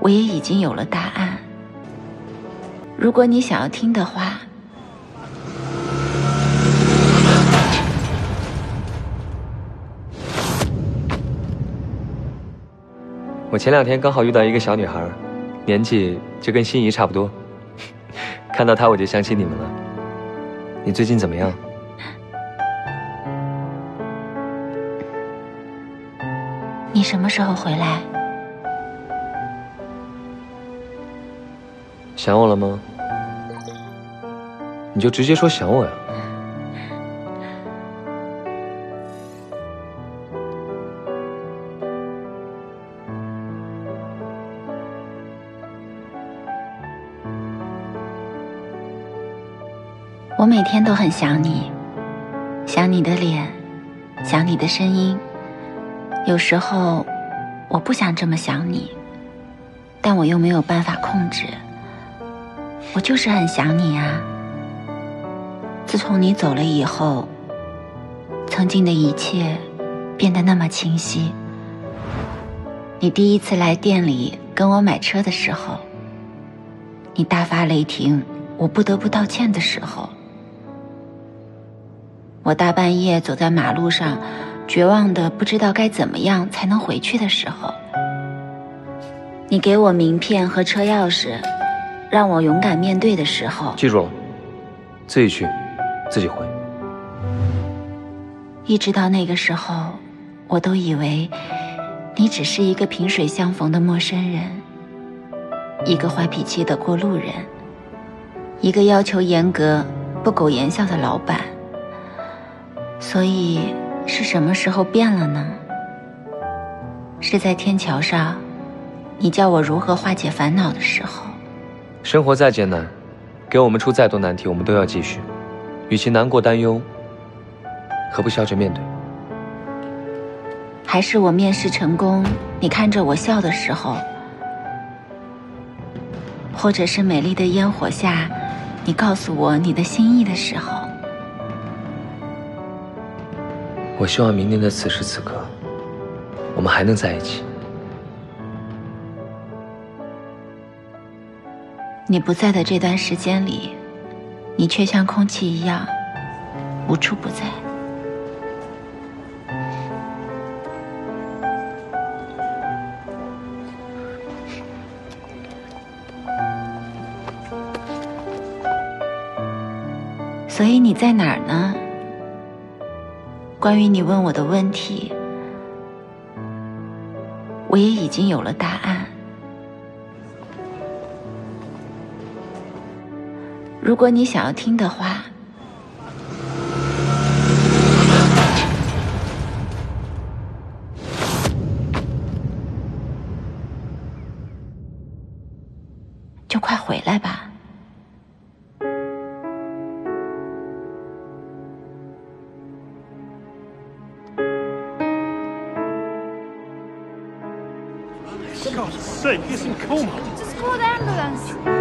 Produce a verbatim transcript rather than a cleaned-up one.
我也已经有了答案。如果你想要听的话，我前两天刚好遇到一个小女孩，年纪就跟心仪差不多，看到她我就想起你们了。你最近怎么样？你什么时候回来？想我了吗？你就直接说想我呀。我每天都很想你，想你的脸，想你的声音。有时候我不想这么想你，但我又没有办法控制。我就是很想你啊！自从你走了以后，曾经的一切变得那么清晰。你第一次来店里跟我买车的时候，你大发雷霆，我不得不道歉的时候，我大半夜走在马路上，绝望的不知道该怎么样才能回去的时候，你给我名片和车钥匙。让我勇敢面对的时候，记住了，自己去，自己回。一直到那个时候，我都以为你只是一个萍水相逢的陌生人，一个坏脾气的过路人，一个要求严格、不苟言笑的老板。所以是什么时候变了呢？是在天桥上，你教我如何化解烦恼的时候。生活再艰难，给我们出再多难题，我们都要继续。与其难过担忧，何不笑着面对？还是我面试成功，你看着我笑的时候，或者是美丽的烟火下，你告诉我你的心意的时候。我希望明年的此时此刻，我们还能在一起。你不在的这段时间里，你却像空气一样无处不在。所以你在哪儿呢？关于你问我的问题，我也已经有了答案。如果你想要听的话，就快回来吧。For God's sake, he's in coma. Just call the ambulance.